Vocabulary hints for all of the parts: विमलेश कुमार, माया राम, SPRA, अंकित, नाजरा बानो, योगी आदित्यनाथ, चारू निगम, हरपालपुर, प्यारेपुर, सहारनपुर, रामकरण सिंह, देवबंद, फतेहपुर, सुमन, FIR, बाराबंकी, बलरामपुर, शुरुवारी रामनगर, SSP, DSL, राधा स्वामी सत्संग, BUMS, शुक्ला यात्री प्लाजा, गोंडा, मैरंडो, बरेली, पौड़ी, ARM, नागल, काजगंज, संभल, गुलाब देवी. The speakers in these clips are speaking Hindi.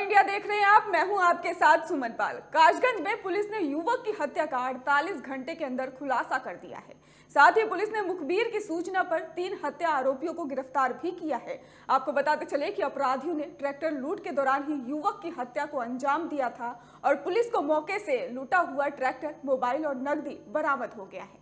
इंडिया देख रहे हैं आप, मैं हूं आपके साथ सुमन पाल। काजगंज में पुलिस ने युवक की हत्या का 48 घंटे के अंदर खुलासा कर दिया है। साथ ही पुलिस ने मुखबिर की सूचना पर 3 हत्या आरोपियों को गिरफ्तार भी किया है। आपको बताते चले कि अपराधियों ने ट्रैक्टर लूट के दौरान ही युवक की हत्या को अंजाम दिया था और पुलिस को मौके से लूटा हुआ ट्रैक्टर, मोबाइल और नकदी बरामद हो गया है।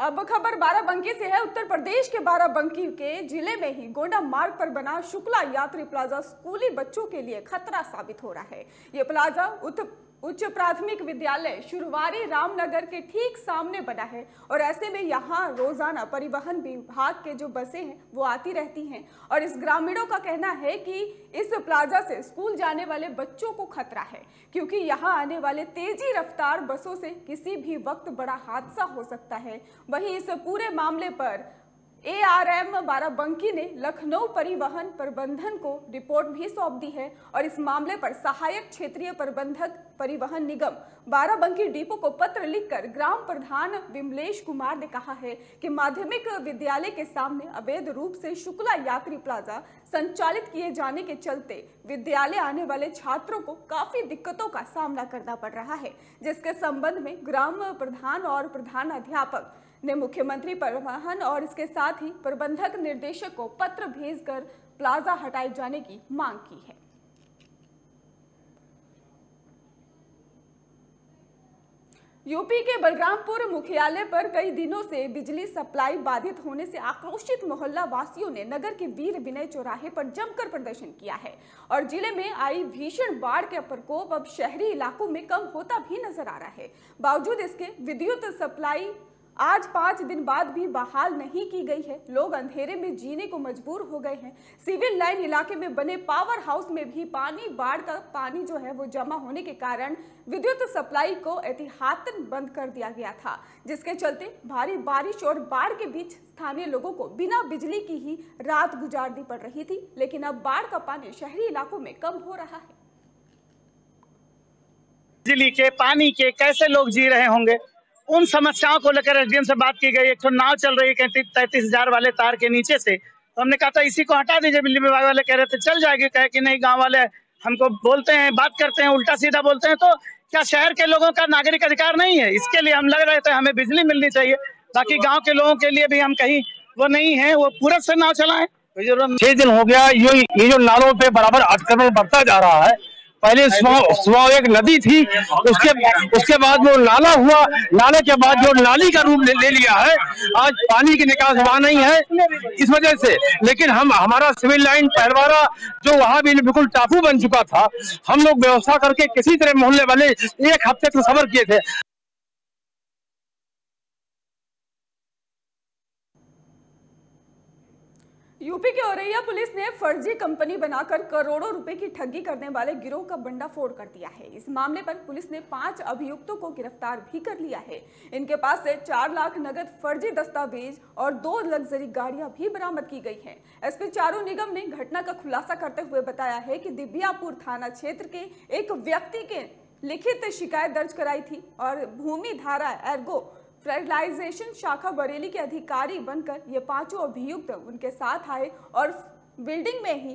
अब खबर बाराबंकी से है। उत्तर प्रदेश के बाराबंकी के जिले में ही गोंडा मार्ग पर बना शुक्ला यात्री प्लाजा स्कूली बच्चों के लिए खतरा साबित हो रहा है। ये प्लाजा उच्च प्राथमिक विद्यालय शुरुवारी रामनगर के ठीक सामने बना है और ऐसे में यहाँ रोजाना परिवहन विभाग के जो बसें हैं वो आती रहती हैं और इस ग्रामीणों का कहना है कि इस प्लाजा से स्कूल जाने वाले बच्चों को खतरा है, क्योंकि यहाँ आने वाले तेजी रफ्तार बसों से किसी भी वक्त बड़ा हादसा हो सकता है। वहीं इस पूरे मामले पर ARM बाराबंकी ने लखनऊ परिवहन प्रबंधन को रिपोर्ट भी सौंप दी है और इस मामले पर सहायक क्षेत्रीय प्रबंधक परिवहन निगम बाराबंकी डिपो को पत्र लिखकर ग्राम प्रधान विमलेश कुमार ने कहा है कि माध्यमिक विद्यालय के सामने अवैध रूप से शुक्ला यात्री प्लाजा संचालित किए जाने के चलते विद्यालय आने वाले छात्रों को काफी दिक्कतों का सामना करना पड़ रहा है, जिसके संबंध में ग्राम प्रधान और प्रधानाध्यापक ने मुख्यमंत्री परिवहन और इसके साथ ही प्रबंधक निर्देशक को पत्र भेजकर प्लाजा हटाए जाने की मांग की है। यूपी के बलरामपुर मुख्यालय पर कई दिनों से बिजली सप्लाई बाधित होने से आक्रोशित मोहल्ला वासियों ने नगर के वीर विनय चौराहे पर जमकर प्रदर्शन किया है और जिले में आई भीषण बाढ़ का प्रकोप अब शहरी इलाकों में कम होता भी नजर आ रहा है। बावजूद इसके विद्युत सप्लाई आज 5 दिन बाद भी बहाल नहीं की गई है। लोग अंधेरे में जीने को मजबूर हो गए हैं। सिविल लाइन इलाके में बने पावर हाउस में भी बाढ़ का पानी जो है वो जमा होने के कारण विद्युत सप्लाई को एहतियातन बंद कर दिया गया था, जिसके चलते भारी बारिश और बाढ़ के बीच स्थानीय लोगों को बिना बिजली की ही रात गुजारनी पड़ रही थी। लेकिन अब बाढ़ का पानी शहरी इलाकों में कम हो रहा है। बिजली के पानी के कैसे लोग जी रहे होंगे, उन समस्याओं को लेकर एसडीएम से बात की गई। एक तो नाव चल रही है 33,000 वाले तार के नीचे से, तो हमने कहा था इसी को हटा दीजिए। बिजली विभाग वाले कह रहे थे चल जाएगी, कहे कि नहीं, गांव वाले हमको बोलते हैं, बात करते हैं, उल्टा सीधा बोलते हैं। तो क्या शहर के लोगों का नागरिक अधिकार नहीं है? इसके लिए हम लग रहे थे, हमें बिजली मिलनी चाहिए। बाकी गाँव के लोगों के लिए भी हम कहीं वो नहीं है, वो पूरब से नाव चलाएं। 6 दिन हो गया ये जो नालों पे बराबर अतिक्रमण बढ़ता जा रहा है। पहले सुबह एक नदी थी, उसके बाद वो नाला हुआ, नाले के बाद जो नाली का रूप ले लिया है। आज पानी की निकास वहाँ नहीं है इस वजह से। लेकिन हमारा सिविल लाइन पहलवाड़ा जो वहाँ भी बिल्कुल टापू बन चुका था। हम लोग व्यवस्था करके किसी तरह मोहल्ले वाले 1 हफ्ते तक सब्र किए थे। यूपी के औरेया पुलिस ने फर्जी कंपनी बनाकर करोड़ों रुपए की ठगी करने वाले गिरोह का भंडाफोड़ कर दिया है। इस मामले पर पुलिस ने 5 अभियुक्तों को गिरफ्तार भी कर लिया है। इनके पास से 4 लाख नकद, फर्जी दस्तावेज और 2 लग्जरी गाड़ियां भी बरामद की गई हैं। एसपी चारू निगम ने घटना का खुलासा करते हुए बताया है कि दिबियापुर थाना क्षेत्र के एक व्यक्ति के लिखित शिकायत दर्ज कराई थी और भूमि धारा एरगो फर्टिलाइजेशन शाखा बरेली के अधिकारी बनकर ये 5 अभियुक्त उनके साथ आए और बिल्डिंग में ही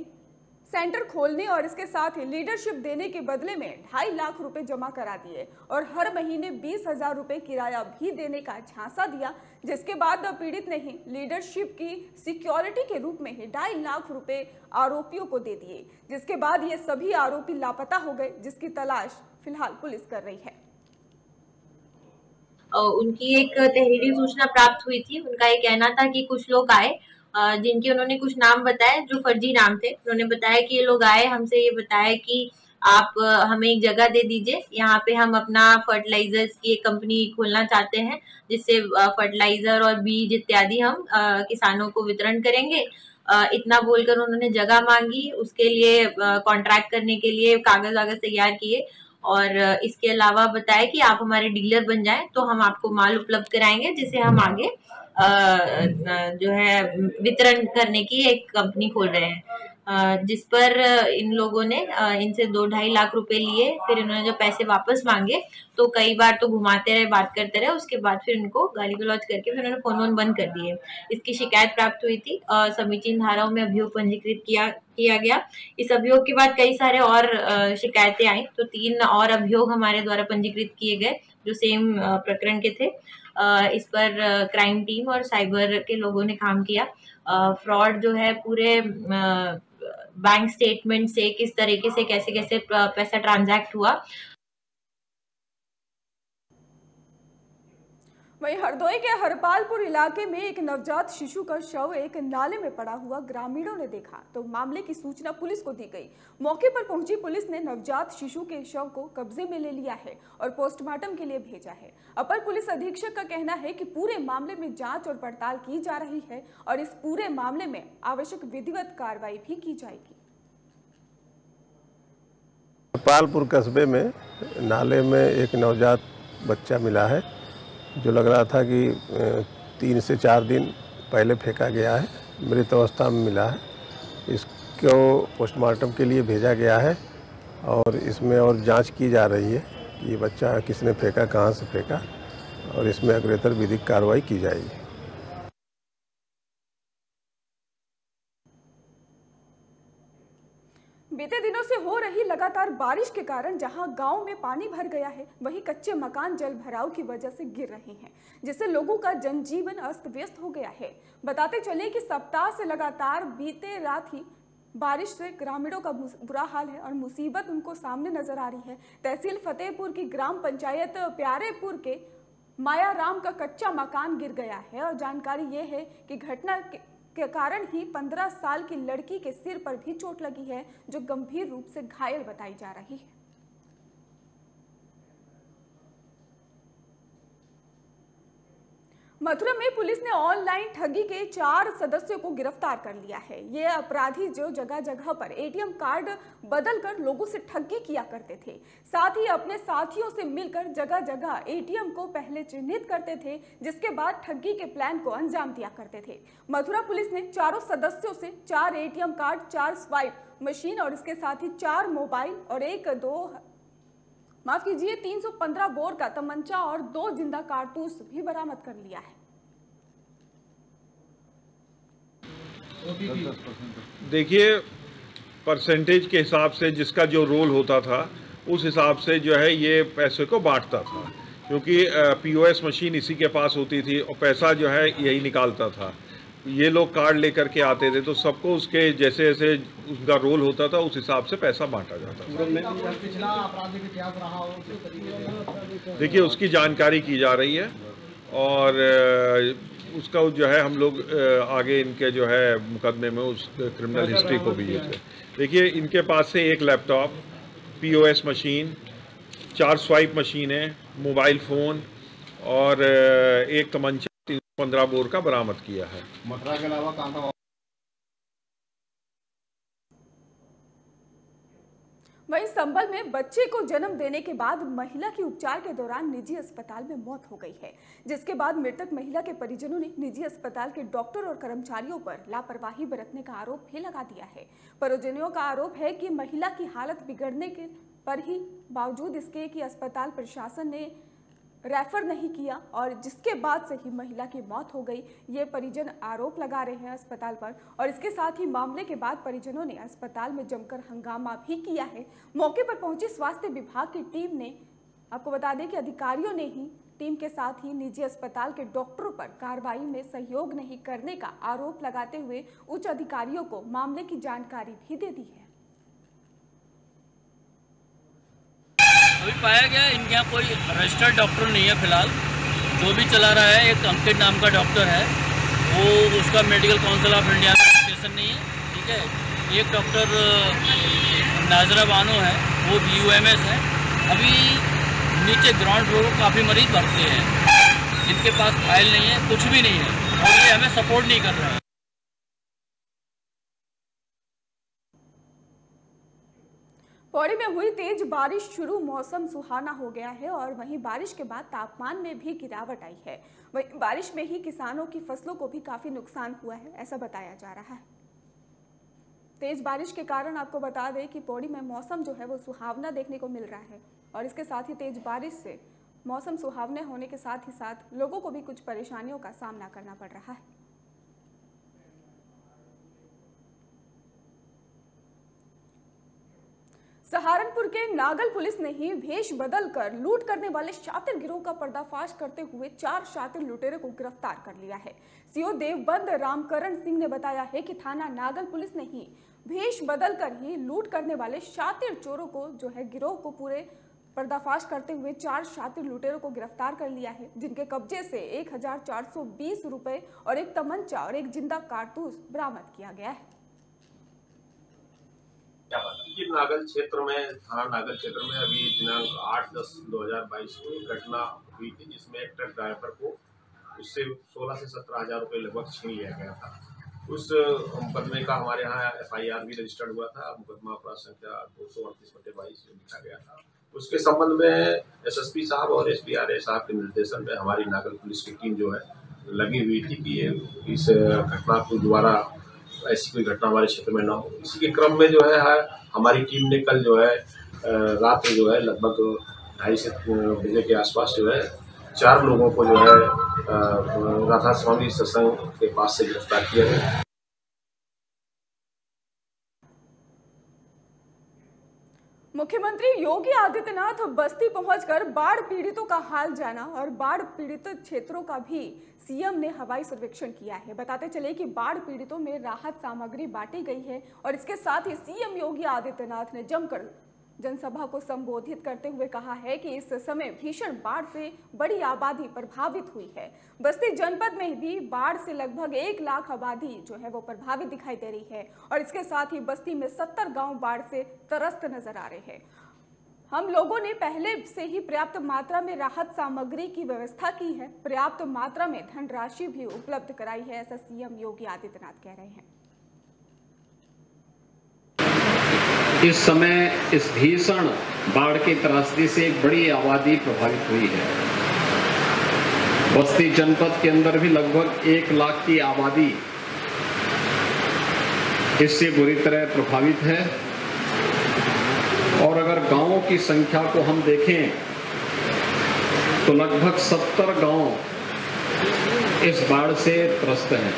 सेंटर खोलने और इसके साथ ही लीडरशिप देने के बदले में 2.5 लाख रुपए जमा करा दिए और हर महीने 20,000 रुपए किराया भी देने का झांसा दिया, जिसके बाद पीड़ित ने ही लीडरशिप की सिक्योरिटी के रूप में ही 2.5 लाख रुपए आरोपियों को दे दिए, जिसके बाद ये सभी आरोपी लापता हो गए, जिसकी तलाश फिलहाल पुलिस कर रही है। उनकी एक तहरीरी सूचना प्राप्त हुई थी। उनका ये कहना था कि कुछ लोग आए जिनके उन्होंने कुछ नाम बताए जो फर्जी नाम थे। उन्होंने बताया कि ये लोग आए, हमसे ये बताया कि आप हमें एक जगह दे दीजिए, यहाँ पे हम अपना फर्टिलाइजर्स की एक कंपनी खोलना चाहते हैं, जिससे फर्टिलाइजर और बीज इत्यादि हम किसानों को वितरण करेंगे। इतना बोलकर उन्होंने जगह मांगी, उसके लिए कॉन्ट्रैक्ट करने के लिए कागज वागज तैयार किए और इसके अलावा बताया कि आप हमारे डीलर बन जाएं तो हम आपको माल उपलब्ध कराएंगे, जिसे हम आगे जो है वितरण करने की एक कंपनी खोल रहे हैं। जिस पर इन लोगों ने इनसे 2-2.5 लाख रुपए लिए। फिर इन्होंने जब पैसे वापस मांगे तो कई बार तो घुमाते रहे, बात करते रहे, उसके बाद फिर इनको गाली गलौज करके फिर उन्होंने फ़ोन बंद कर दिए। इसकी शिकायत प्राप्त हुई थी। समीचीन धाराओं में अभियोग पंजीकृत किया गया। इस अभियोग के बाद कई सारे और शिकायतें आई, तो 3 और अभियोग हमारे द्वारा पंजीकृत किए गए जो सेम प्रकरण के थे। इस पर क्राइम टीम और साइबर के लोगों ने काम किया। फ्रॉड जो है पूरे बैंक स्टेटमेंट से किस तरीके से कैसे कैसे पैसा ट्रांजैक्ट हुआ। वहीं हरदोई के हरपालपुर इलाके में एक नवजात शिशु का शव एक नाले में पड़ा हुआ ग्रामीणों ने देखा तो मामले की सूचना पुलिस को दी गई। मौके पर पहुंची पुलिस ने नवजात शिशु के शव को कब्जे में ले लिया है और पोस्टमार्टम के लिए भेजा है। अपर पुलिस अधीक्षक का कहना है कि पूरे मामले में जांच और पड़ताल की जा रही है और इस पूरे मामले में आवश्यक विधिवत कार्रवाई भी की जाएगी। हरपालपुर कस्बे में नाले में एक नवजात बच्चा मिला है जो लग रहा था कि 3 से 4 दिन पहले फेंका गया है, मृत अवस्था में मिला है। इसको पोस्टमार्टम के लिए भेजा गया है और इसमें और जांच की जा रही है कि ये बच्चा किसने फेंका, कहां से फेंका और इसमें अग्रेतर विधिक कार्रवाई की जाएगी। बीते दिनों से हो रही लगातार बारिश के कारण जहां गांव में पानी भर गया है वहीं कच्चे मकान जल भराव की वजह से गिर रहे हैं, जिससे लोगों का जनजीवन अस्त व्यस्त हो गया है। बताते चले कि सप्ताह से लगातार बीते रात ही बारिश से ग्रामीणों का बुरा हाल है और मुसीबत उनको सामने नजर आ रही है। तहसील फतेहपुर की ग्राम पंचायत प्यारेपुर के माया राम का कच्चा मकान गिर गया है और जानकारी ये है कि घटना के कारण ही 15 साल की लड़की के सिर पर भी चोट लगी है जो गंभीर रूप से घायल बताई जा रही है। मथुरा में पुलिस ने ऑनलाइन ठगी के 4 सदस्यों को गिरफ्तार कर लिया है। ये अपराधी जो जगह जगह पर एटीएम कार्ड बदलकर लोगों से ठगी किया करते थे, साथ ही अपने साथियों से मिलकर जगह जगह एटीएम को पहले चिन्हित करते थे, जिसके बाद ठगी के प्लान को अंजाम दिया करते थे। मथुरा पुलिस ने 4 सदस्यों से 4 एटीएम कार्ड, 4 स्वाइप मशीन और इसके साथ ही 4 मोबाइल और 315 बोर का तमंचा और 2 जिंदा कारतूस भी बरामद कर लिया है। देखिए, परसेंटेज के हिसाब से जिसका जो रोल होता था उस हिसाब से जो है ये पैसे को बांटता था, क्योंकि पीओएस मशीन इसी के पास होती थी और पैसा जो है यही निकालता था। ये लोग कार्ड लेकर के आते थे तो सबको उसके जैसे जैसे उसका रोल होता था उस हिसाब से पैसा बांटा जाता था। देखिए, उसकी जानकारी की जा रही है और उसका जो है हम लोग आगे इनके जो है मुकदमे में उस क्रिमिनल हिस्ट्री को भी देते। देखिए, इनके पास से एक लैपटॉप, पीओएस मशीन, 4 स्वाइप मशीनें, मोबाइल फ़ोन और एक तमंचा 15 बोर का बरामद किया है। मथुरा के अलावा कहां? वहीं संभल में बच्चे को जन्म देने के बाद महिला की उपचार के दौरान निजी अस्पताल में मौत हो गई है, जिसके बाद मृतक महिला के परिजनों ने निजी अस्पताल के डॉक्टर और कर्मचारियों पर लापरवाही बरतने का आरोप भी लगा दिया है। परिजनों का आरोप है कि महिला की हालत बिगड़ने के पर ही बावजूद इसके कि अस्पताल प्रशासन ने रेफर नहीं किया और जिसके बाद से ही महिला की मौत हो गई। ये परिजन आरोप लगा रहे हैं अस्पताल पर और इसके साथ ही मामले के बाद परिजनों ने अस्पताल में जमकर हंगामा भी किया है। मौके पर पहुंची स्वास्थ्य विभाग की टीम ने, आपको बता दें कि अधिकारियों ने ही टीम के साथ ही निजी अस्पताल के डॉक्टरों पर कार्रवाई में सहयोग नहीं करने का आरोप लगाते हुए उच्च अधिकारियों को मामले की जानकारी भी दे दी है। अभी पाया गया इनके यहाँ कोई रजिस्टर्ड डॉक्टर नहीं है। फिलहाल जो भी चला रहा है, एक अंकित नाम का डॉक्टर है, वो उसका मेडिकल काउंसिल ऑफ इंडिया का रजिस्ट्रेशन नहीं है, ठीक है। एक डॉक्टर नाजरा बानो है, वो BUMS है। अभी नीचे ग्राउंड फ्लोर काफ़ी मरीज भरते हैं जिनके पास फाइल नहीं है, कुछ भी नहीं है और ये हमें सपोर्ट नहीं कर रहा है। पौड़ी में हुई तेज बारिश शुरू, मौसम सुहाना हो गया है और वहीं बारिश के बाद तापमान में भी गिरावट आई है। वहीं बारिश में ही किसानों की फसलों को भी काफी नुकसान हुआ है, ऐसा बताया जा रहा है। तेज बारिश के कारण आपको बता दें कि पौड़ी में मौसम जो है वो सुहावना देखने को मिल रहा है और इसके साथ ही तेज बारिश से मौसम सुहावने होने के साथ ही साथ लोगों को भी कुछ परेशानियों का सामना करना पड़ रहा है। सहारनपुर के नागल पुलिस ने ही भेष बदल कर लूट करने वाले शातिर गिरोह का पर्दाफाश करते हुए 4 शातिर लुटेरे को गिरफ्तार कर लिया है। सीओ देवबंद रामकरण सिंह ने बताया है कि थाना नागल पुलिस ने ही भेष बदल कर ही लूट करने वाले शातिर चोरों को जो है गिरोह को पूरे पर्दाफाश करते हुए 4 शातिर लुटेरों को गिरफ्तार कर लिया है, जिनके कब्जे से 1420 रुपए और एक तमंचा और एक जिंदा कारतूस बरामद किया गया है। नागल क्षेत्र में थाना नागल क्षेत्र में अभी दिनांक 8-10-2022 को एक घटना हुई थी जिसमें एक ट्रक ड्राइवर को उससे 16 से 17 हज़ार रुपये लगभग छीन लिया गया था। उस मुकदमे का हमारे यहाँ FIR भी रजिस्टर्ड हुआ था। मुकदमा अपराध संख्या 238/22 लिखा गया था। उसके संबंध में SSP साहब और SPRA साहब के निर्देशन में हमारी नागल पुलिस की टीम जो है लगी हुई थी कि इस घटना को दोबारा ऐसी कोई घटना हमारे क्षेत्र में ना हो। इसी के क्रम में जो है हमारी टीम ने कल जो है रात में जो है लगभग 2:30 बजे के आसपास जो है 4 लोगों को जो है राधा स्वामी सत्संग के पास से गिरफ्तार किया है। मुख्यमंत्री योगी आदित्यनाथ बस्ती पहुंचकर बाढ़ पीड़ितों का हाल जाना और बाढ़ पीड़ित क्षेत्रों का भी सीएम ने हवाई सर्वेक्षण किया है। बताते चले कि बाढ़ पीड़ितों में राहत सामग्री बांटी गई है और इसके साथ ही सीएम योगी आदित्यनाथ ने जमकर जनसभा को संबोधित करते हुए कहा है कि इस समय भीषण बाढ़ से बड़ी आबादी प्रभावित हुई है। बस्ती जनपद में भी बाढ़ से लगभग 1 लाख आबादी जो है वो प्रभावित दिखाई दे रही है और इसके साथ ही बस्ती में 70 गांव बाढ़ से त्रस्त नजर आ रहे हैं। हम लोगों ने पहले से ही पर्याप्त मात्रा में राहत सामग्री की व्यवस्था की है, पर्याप्त मात्रा में धनराशि भी उपलब्ध कराई है, ऐसा सीएम योगी आदित्यनाथ कह रहे हैं। इस समय इस भीषण बाढ़ की त्रासदी से एक बड़ी आबादी प्रभावित हुई है। बस्ती जनपद के अंदर भी लगभग 1 लाख की आबादी इससे बुरी तरह प्रभावित है और अगर गांवों की संख्या को हम देखें तो लगभग 70 गांव इस बाढ़ से त्रस्त हैं।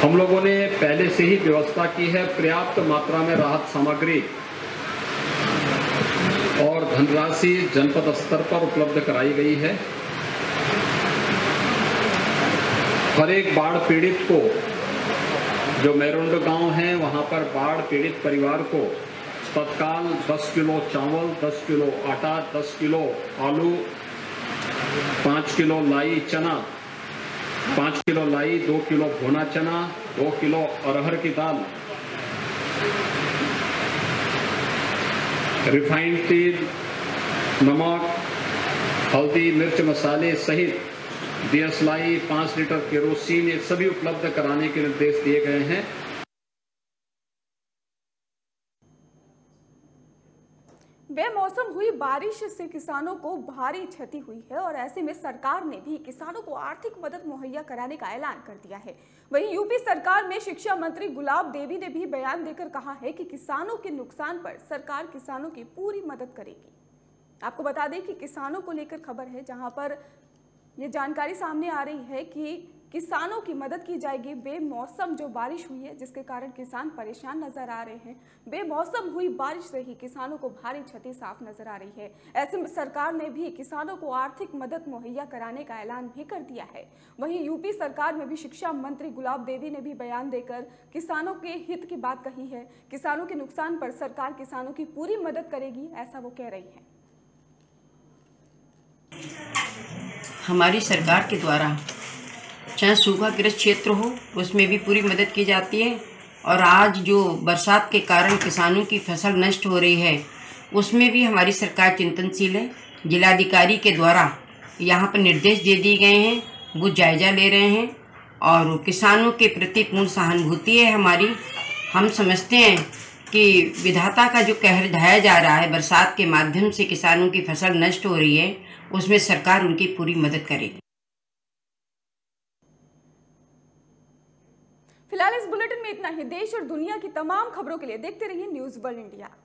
हम लोगों ने पहले से ही व्यवस्था की है, पर्याप्त मात्रा में राहत सामग्री और धनराशि जनपद स्तर पर उपलब्ध कराई गई है। हर एक बाढ़ पीड़ित को जो मैरंडो गांव है वहां पर बाढ़ पीड़ित परिवार को तत्काल 10 किलो चावल, 10 किलो आटा, 10 किलो आलू, 5 किलो लाई चना, 5 किलो लाई, 2 किलो भुना चना, 2 किलो अरहर की दाल, रिफाइंड तेल, नमक, हल्दी, मिर्च मसाले सहित DSL 5 लीटर केरोसिन ये सभी उपलब्ध कराने के निर्देश दिए गए हैं। बेमौसम हुई बारिश से किसानों को भारी क्षति हुई है और ऐसे में सरकार ने भी किसानों को आर्थिक मदद मुहैया कराने का ऐलान कर दिया है। वहीं यूपी सरकार में शिक्षा मंत्री गुलाब देवी ने भी बयान देकर कहा है कि किसानों के नुकसान पर सरकार किसानों की पूरी मदद करेगी। आपको बता दें कि किसानों को लेकर खबर है जहां पर ये जानकारी सामने आ रही है कि किसानों की मदद की जाएगी। बेमौसम जो बारिश हुई है जिसके कारण किसान परेशान नजर आ रहे हैं, बेमौसम हुई बारिश से ही किसानों को भारी क्षति साफ नजर आ रही है। ऐसे में सरकार ने भी किसानों को आर्थिक मदद मुहैया कराने का ऐलान भी कर दिया है। वहीं यूपी सरकार में भी शिक्षा मंत्री गुलाब देवी ने भी बयान देकर किसानों के हित की बात कही है। किसानों के नुकसान पर सरकार किसानों की पूरी मदद करेगी, ऐसा वो कह रही है। हमारी सरकार के द्वारा चाहे सूखाग्रस्त क्षेत्र हो उसमें भी पूरी मदद की जाती है और आज जो बरसात के कारण किसानों की फसल नष्ट हो रही है उसमें भी हमारी सरकार चिंतनशील है। जिलाधिकारी के द्वारा यहाँ पर निर्देश दे दिए गए हैं, वो जायजा ले रहे हैं और किसानों के प्रति पूर्ण सहानुभूति है हमारी। हम समझते हैं कि विधाता का जो कहर ढाया जा रहा है, बरसात के माध्यम से किसानों की फसल नष्ट हो रही है, उसमें सरकार उनकी पूरी मदद करेगी। फिलहाल इस बुलेटिन में इतना ही। देश और दुनिया की तमाम खबरों के लिए देखते रहिए न्यूज़ वर्ल्ड इंडिया।